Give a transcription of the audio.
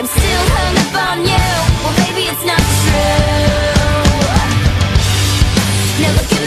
I'm still hung up on you. Well, baby, it's not true. Now look at